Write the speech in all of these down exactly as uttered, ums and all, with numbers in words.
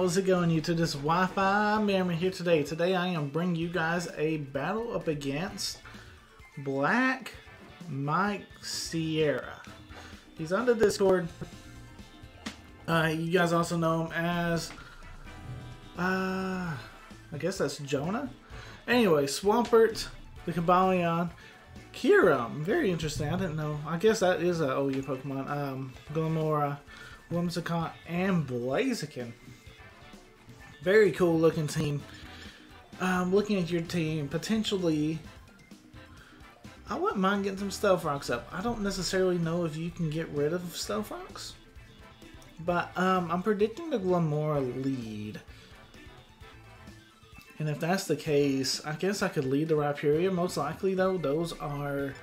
How's it going, YouTube? This is Wi-Fi Miami here today. Today I am bringing you guys a battle up against Black Mike Sierra. He's on the Discord. Uh, you guys also know him as, uh, I guess that's Jonah. Anyway, Swampert, the Cobalion, Kiram. Very interesting. I didn't know. I guess that is an O U Pokemon. Um, Glimmora, Whimsicott, and Blaziken. Very cool looking team. Um, looking at your team, potentially, I wouldn't mind getting some Stealth Rocks up. I don't necessarily know if you can get rid of Stealth Rocks, but um, I'm predicting the Glimmora lead. And if that's the case, I guess I could lead the Rhyperior. Most likely, though, those are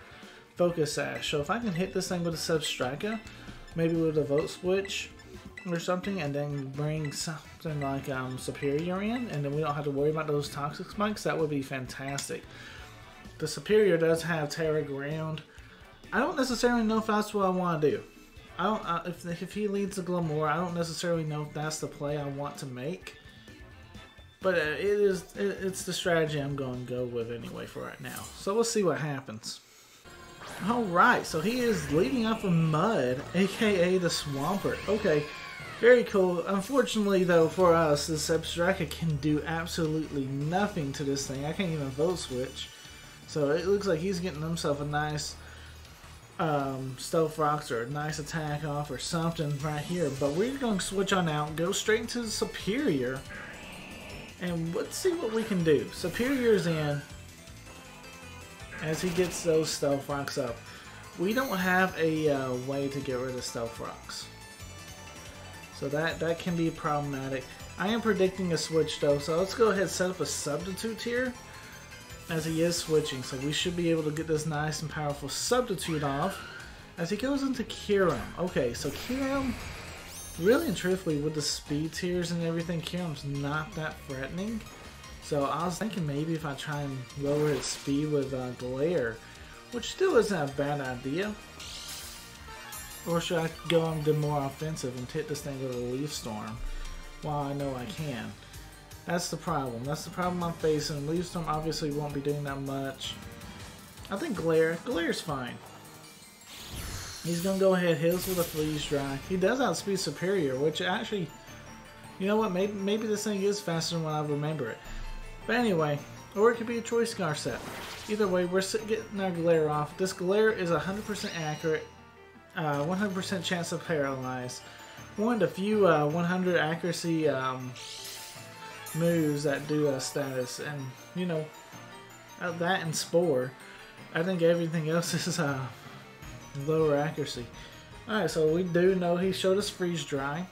Focus Ash. So if I can hit this thing with a Zebstrika, maybe with a Volt Switch or something, and then bring something like um, Serperior in, and then we don't have to worry about those Toxic Spikes, that would be fantastic. The Serperior does have Terra Ground. I don't necessarily know if that's what I want to do. I don't. Uh, if, if he leads the Glimmora, I don't necessarily know if that's the play I want to make. But it is, it's the strategy I'm going to go with anyway for right now. So we'll see what happens. Alright, so he is leading off with Mud, aka the Swampert. Okay, very cool. Unfortunately, though, for us, this Zebstrika can do absolutely nothing to this thing. I can't even Volt Switch. So it looks like he's getting himself a nice um, Stealth Rocks or a nice attack off or something right here. But we're going to switch on out, go straight into the Serperior. And let's see what we can do. Serperior's in as he gets those Stealth Rocks up. We don't have a uh, way to get rid of Stealth Rocks. So that, that can be problematic. I am predicting a switch though, so let's go ahead and set up a Substitute here as he is switching. So we should be able to get this nice and powerful Substitute off as he goes into Kiram. Okay, so Kiram, really and truthfully, with the speed tiers and everything, Kiram's not that threatening. So I was thinking maybe if I try and lower his speed with uh, Glare, which still isn't a bad idea. Or should I go on the more offensive and hit this thing with a Leaf Storm while I know I can? That's the problem. That's the problem I'm facing. Leaf Storm obviously won't be doing that much. I think Glare, Glare's fine. He's going to go ahead, hits with a Freeze Dry. He does outspeed Serperior, which actually, you know what, maybe, maybe this thing is faster than what I remember it. But anyway, or it could be a Choice Scarf set. Either way, we're getting our Glare off. This Glare is one hundred percent accurate, one hundred percent uh, chance of paralyze. One of the few uh, one hundred accuracy um, moves that do a status, and you know, that and Spore. I think everything else is Uh, lower accuracy. Alright, so we do know he showed us Freeze Dry.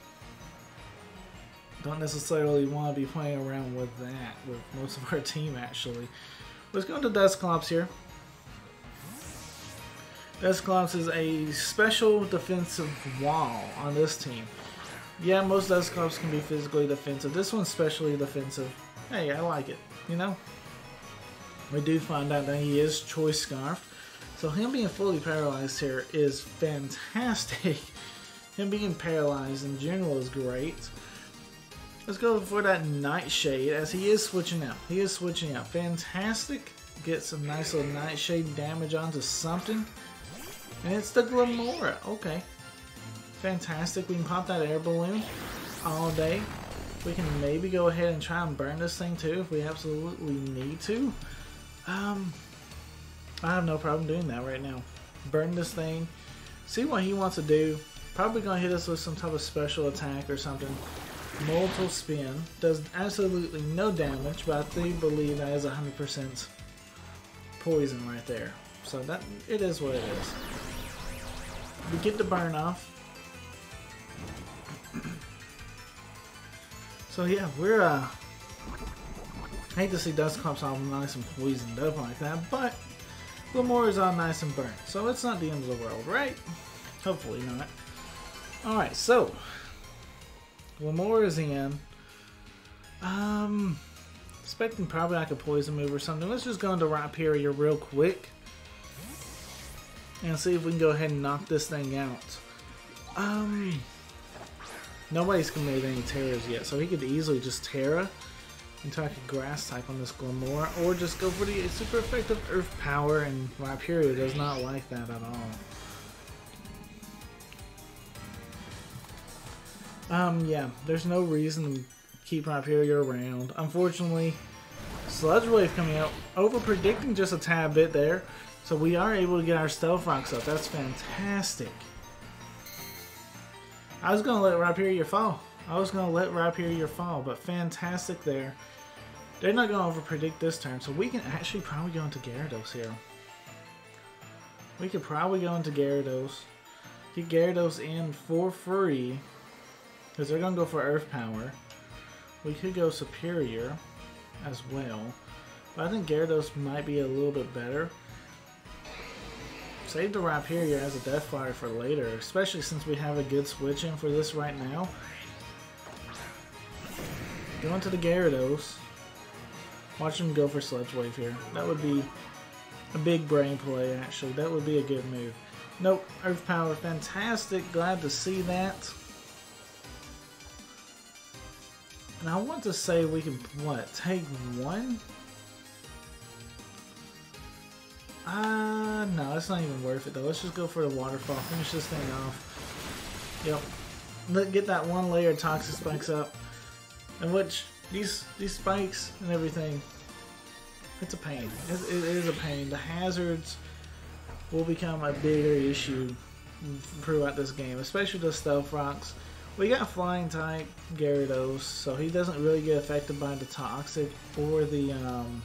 Don't necessarily want to be playing around with that with most of our team, actually. Let's go into Dusclops here. Dusclops is a special defensive wall on this team. Yeah, most Dusclops can be physically defensive. This one's specially defensive. Hey, I like it, you know? We do find out that he is Choice Scarf. So him being fully paralyzed here is fantastic. Him being paralyzed in general is great. Let's go for that Night Shade as he is switching out. He is switching out. Fantastic. Get some nice little Night Shade damage onto something. And it's the Glimmora. Okay. Fantastic. We can pop that air balloon all day. We can maybe go ahead and try and burn this thing too if we absolutely need to. Um... I have no problem doing that right now. Burn this thing. See what he wants to do. Probably going to hit us with some type of special attack or something. Multiple spin. Does absolutely no damage, but I do believe that is one hundred percent poison right there. So that it is what it is. We get the burn off. So yeah, we're... Uh, I hate to see Dusclops all nice and poisoned up like that, but Glimmora's all nice and burnt, so it's not the end of the world, right? Hopefully not. Alright, so Glimmora's in. Um, expecting probably like a poison move or something. Let's just go into Rhyperior real quick and see if we can go ahead and knock this thing out. Um, Nobody's committed any Terras yet, so he could easily just Terra and target Grass type on this Glimmora, or just go for the super effective Earth Power, and Rhyperior does not like that at all. Um, yeah, there's no reason to keep Rhyperior around. Unfortunately, Sludge Wave coming out, over-predicting just a tad bit there, so we are able to get our Stealth Rocks up. That's fantastic. I was going to let Rhyperior fall. I was going to let Rhyperior fall, but fantastic there. They're not going to over-predict this turn, so we can actually probably go into Gyarados here. We could probably go into Gyarados. Get Gyarados in for free, because they're going to go for Earth Power. We could go Superior as well, but I think Gyarados might be a little bit better. Save the Rhyperior as a Death Flyer for later, especially since we have a good switch in for this right now. Go into the Gyarados. Watch him go for Sludge Wave here. That would be a big brain play, actually. That would be a good move. Nope, Earth Power, fantastic. Glad to see that. And I want to say we can, what, take one? Uh, no, it's not even worth it, though. Let's just go for the Waterfall. Finish this thing off. Yep. Let, get that one layer of Toxic Spikes up. And which, these these spikes and everything, it's a pain. It, it is a pain. The hazards will become a bigger issue throughout this game, especially the Stealth Rocks. We got Flying type Gyarados, so he doesn't really get affected by the Toxic or the um,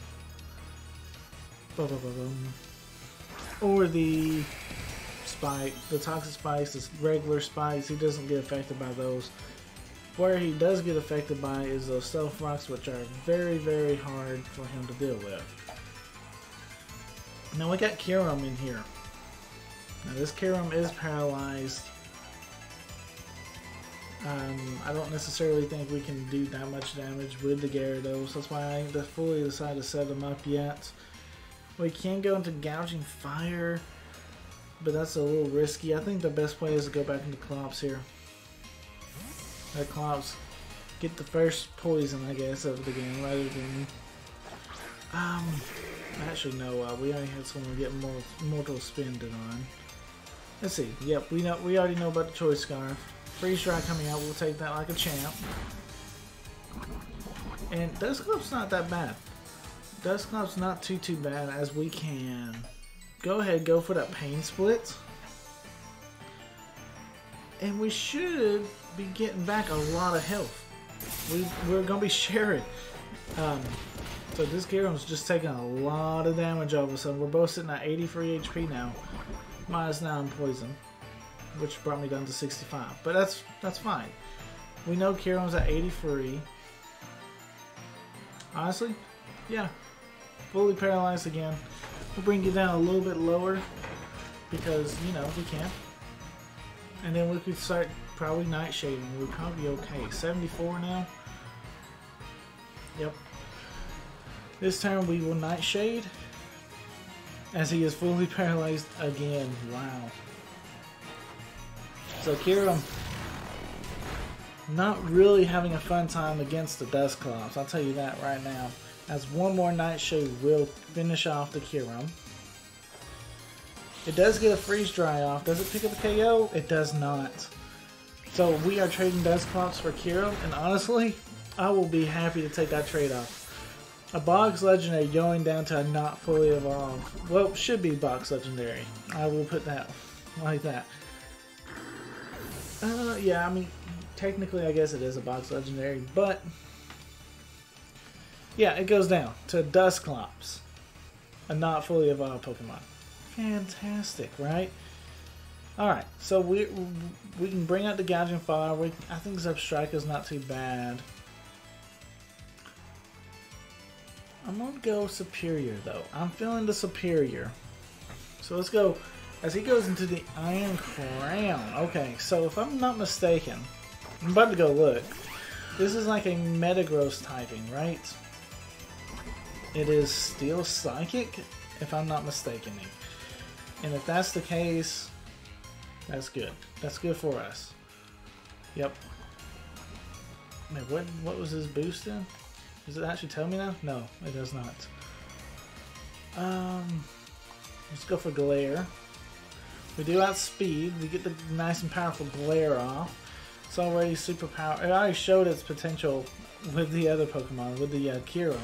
blah, blah, blah, blah, or the spike, the Toxic spikes, the regular spikes. He doesn't get affected by those. Where he does get affected by is those Stealth Rocks, which are very, very hard for him to deal with. Now we got Kiram in here. Now this Kiram is paralyzed. Um, I don't necessarily think we can do that much damage with the Gyarados. That's why I ain't fully decided to set them up yet. We can go into Gouging Fire, but that's a little risky. I think the best play is to go back into Clops here. That Clops get the first poison, I guess, of the game, rather than um. Actually, no. Uh, we already had someone get mortal, mortal spended on. Let's see. Yep, we know. We already know about the Choice Scarf. Freeze Dry coming out, we'll take that like a champ. And Dusclops not that bad. Dusclops not too too bad as we can. Go ahead, go for that Pain Split. And we should be getting back a lot of health. We, we're going to be sharing. Um, so this Gyarados just taking a lot of damage all of a sudden. We're both sitting at eighty-three H P now. Minus nine poison, which brought me down to sixty-five, but that's that's fine. We know Kiram's at eighty-three. Honestly, yeah, fully paralyzed again. We'll bring you down a little bit lower because, you know, we can. And then we could start probably Night Shading. We'll probably be okay. seventy-four now. Yep. This time we will Night Shade as he is fully paralyzed again. Wow. So Kiram not really having a fun time against the Dusclops, I'll tell you that right now. As one more Nightshade will finish off the Kiram. It does get a Freeze Dry off. Does it pick up a K O? It does not. So we are trading Dusclops for Kiram, and honestly, I will be happy to take that trade off. A Box Legendary going down to a not fully evolved. Well, should be Box Legendary. I will put that like that. Uh, yeah, I mean, technically I guess it is a Box Legendary, but yeah, it goes down to Dusclops, a not fully evolved Pokemon. Fantastic, right? Alright, so we we can bring out the Gouging Fire. We, I think Zebstrika's not too bad. I'm going to go Superior, though. I'm feeling the Superior. So let's go. As he goes into the Iron Crown. Okay, so if I'm not mistaken, I'm about to go look. This is like a Metagross typing, right? It is Steel Psychic, if I'm not mistaken. And if that's the case, that's good. That's good for us. Yep. Wait, what, what was his boost in? Does it actually tell me now? No, it does not. Um, let's go for Glare. We do outspeed. We get the nice and powerful Glare off. It's already super power. It already showed its potential with the other Pokemon, with the uh, Kiram.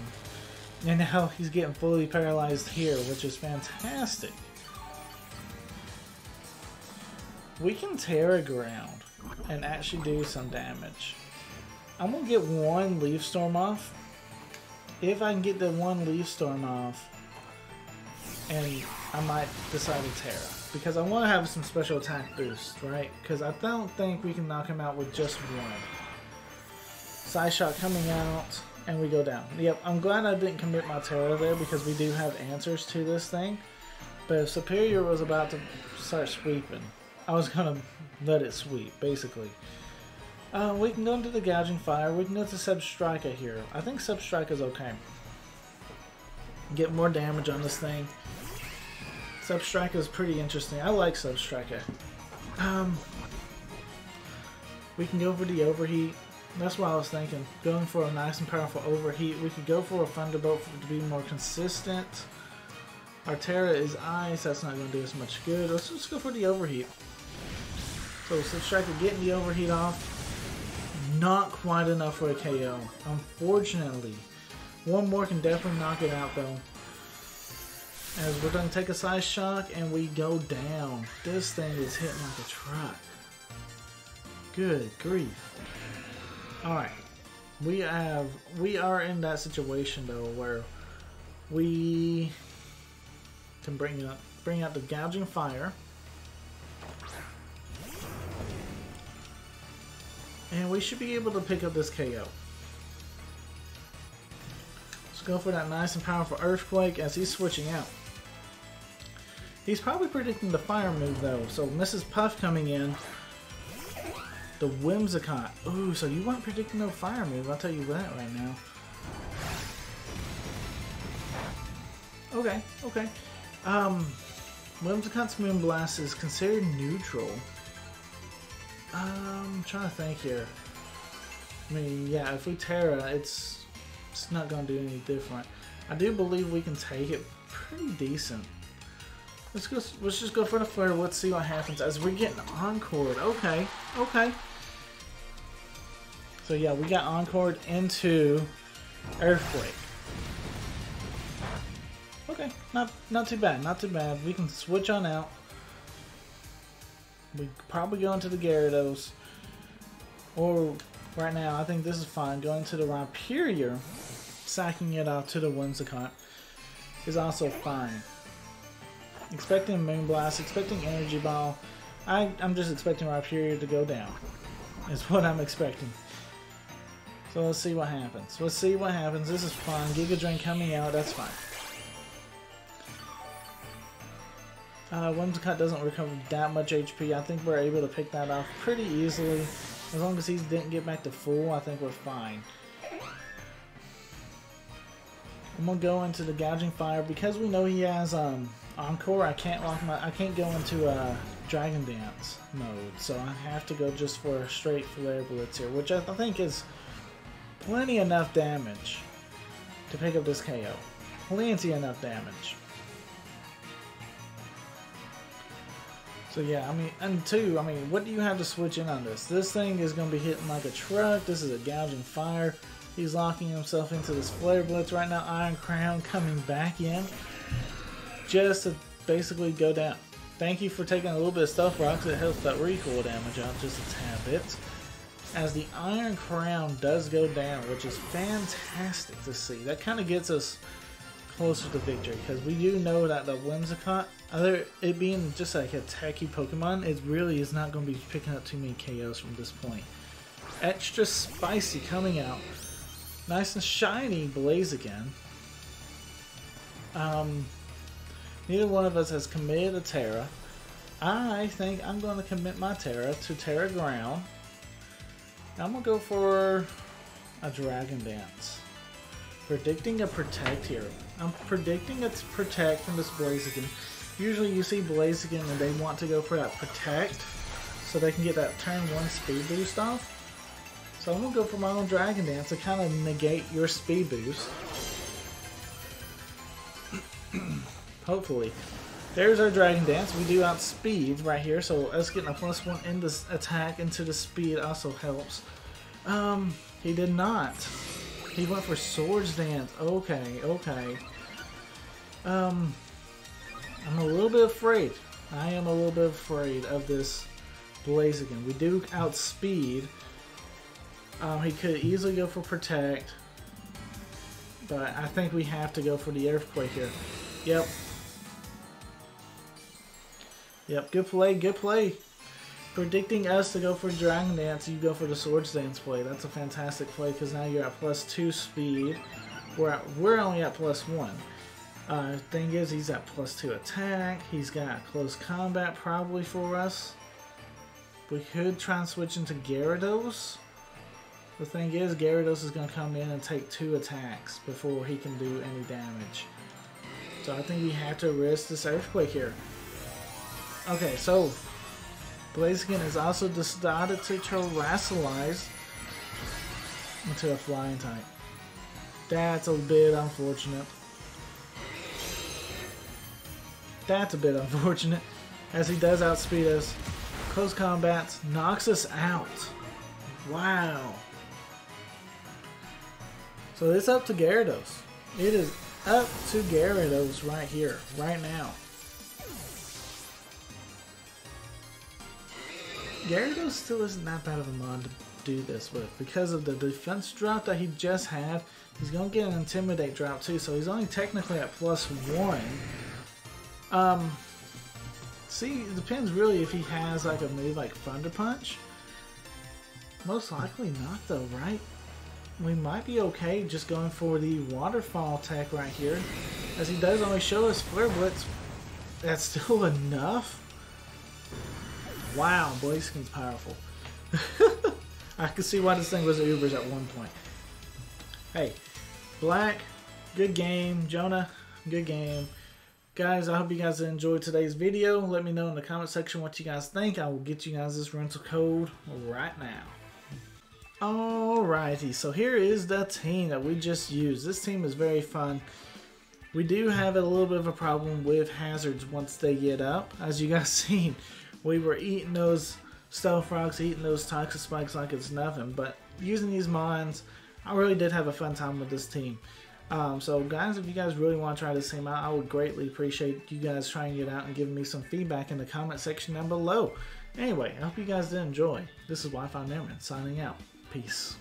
And now he's getting fully paralyzed here, which is fantastic. We can Terra Ground and actually do some damage. I'm going to get one Leaf Storm off. If I can get the one Leaf Storm off, and I might decide to Terra, because I want to have some special attack boost, right? Because I don't think we can knock him out with just one. Side Shot coming out, and we go down. Yep, I'm glad I didn't commit my Terra there, because we do have answers to this thing. But if Serperior was about to start sweeping, I was going to let it sweep, basically. Uh, we can go into the Gouging Fire. We can go to Zebstrika here. I think Zebstrika is okay. Get more damage on this thing. Zebstrika is pretty interesting. I like Zebstrika. Um, we can go for the Overheat. That's what I was thinking. Going for a nice and powerful Overheat. We could go for a Thunderbolt for it to be more consistent. Our Terra is Ice. That's not going to do us much good. Let's just go for the Overheat. So Zebstrika getting the Overheat off. Not quite enough for a K O, unfortunately. One more can definitely knock it out though. As we're going to take a Side Shock and we go down. This thing is hitting like a truck. Good grief. Alright. We have we are in that situation though where we can bring up bring out the Gouging Fire. And we should be able to pick up this K O. Let's go for that nice and powerful Earthquake as he's switching out. He's probably predicting the fire move though. So Missus Puff coming in. The Whimsicott. Ooh, so you weren't predicting no fire move. I'll tell you that right now. Okay, okay. Um, Whimsicott's Moonblast is considered neutral. Um, I'm trying to think here. I mean, yeah, if we Terra, it's it's not going to do any different. I do believe we can take it pretty decent. Let's go. Let's just go for the Flare. Let's see what happens as we're getting Encored. Okay, okay. So yeah, we got Encored into Earthquake. Okay, not not too bad. Not too bad. We can switch on out. We probably go into the Gyarados, or right now I think this is fine. Going to the Rhyperior, sacking it off to the Whimsicott is also fine. Expecting Moonblast, expecting Energy Ball. I, I'm just expecting Rhyperior to go down. Is what I'm expecting. So let's see what happens. Let's see what happens. This is fine. Giga Drain coming out. That's fine. Uh, Whimsicott doesn't recover that much H P. I think we're able to pick that off pretty easily. As long as he didn't get back to full, I think we're fine. I'm gonna go into the Gouging Fire because we know he has um, Encore. I can't lock my. I can't go into uh, Dragon Dance mode, so I have to go just for a straight Flare Blitz here, which I think is plenty enough damage to pick up this K O. Plenty enough damage. So yeah, I mean, and two, I mean, what do you have to switch in on this? This thing is going to be hitting like a truck. This is a Gouging Fire. He's locking himself into this Flare Blitz right now. Iron Crown coming back in just to basically go down. Thank you for taking a little bit of Stealth Rock. It helps that recoil damage out just a tad bit. As the Iron Crown does go down, which is fantastic to see. That kind of gets us closer to victory, because we do know that the Whimsicott, other it being just like a tacky Pokemon, it really is not going to be picking up too many K Os from this point. Extra spicy coming out, nice and shiny Blaziken. Um, neither one of us has committed a Terra. I think I'm going to commit my Terra to Terra Ground. I'm gonna go for a Dragon Dance. Predicting a Protect here. I'm predicting it's Protect from this Blaziken. Usually you see Blaziken and they want to go for that Protect so they can get that turn one speed boost off. So I'm going to go for my own Dragon Dance to kind of negate your Speed Boost. Hopefully. There's our Dragon Dance. We do outspeed right here, so us getting a plus one in this attack into the speed also helps. Um, he did not. He went for Sword Dance. Okay, okay. Um, I'm a little bit afraid. I am a little bit afraid of this Blaziken. We do outspeed. Um, he could easily go for Protect, but I think we have to go for the Earthquake here. Yep. Yep, good play, good play. Predicting us to go for Dragon Dance, you go for the Swords Dance play. That's a fantastic play because now you're at plus two speed. We're, at, we're only at plus one. Uh, thing is, he's at plus two attack. He's got close combat probably for us. We could try and switch into Gyarados. The thing is, Gyarados is going to come in and take two attacks before he can do any damage. So I think we have to risk this Earthquake here. Okay, so Blaziken is also decided to terrestrialize into a flying type. That's a bit unfortunate. That's a bit unfortunate, as he does outspeed us. Close combats, knocks us out. Wow. So it's up to Gyarados. It is up to Gyarados right here, right now. Gyarados still isn't that bad of a mod to do this with because of the defense drop that he just had. He's going to get an Intimidate drop too, so he's only technically at plus one. Um, see, it depends really if he has like a move like Thunder Punch. Most likely not though, right? We might be okay just going for the Waterfall attack right here. As he does only show us Flare Blitz, that's still enough. Wow, Blaziken's powerful. I can see why this thing was Ubers at one point. Hey, Black, good game. Jonah, good game. Guys, I hope you guys enjoyed today's video. Let me know in the comment section what you guys think. I will get you guys this rental code right now. Alrighty, so here is the team that we just used. This team is very fun. We do have a little bit of a problem with hazards once they get up, as you guys seen. We were eating those Stealth Rocks, eating those Toxic Spikes like it's nothing, but using these mons, I really did have a fun time with this team. Um, so guys, if you guys really want to try this team out, I would greatly appreciate you guys trying it out and giving me some feedback in the comment section down below. Anyway, I hope you guys did enjoy. This is Wi-Fi Miami signing out. Peace.